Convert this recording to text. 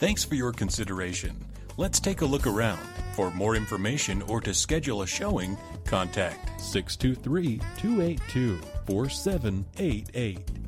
Thanks for your consideration. Let's take a look around. For more information or to schedule a showing, contact 623-282-4788.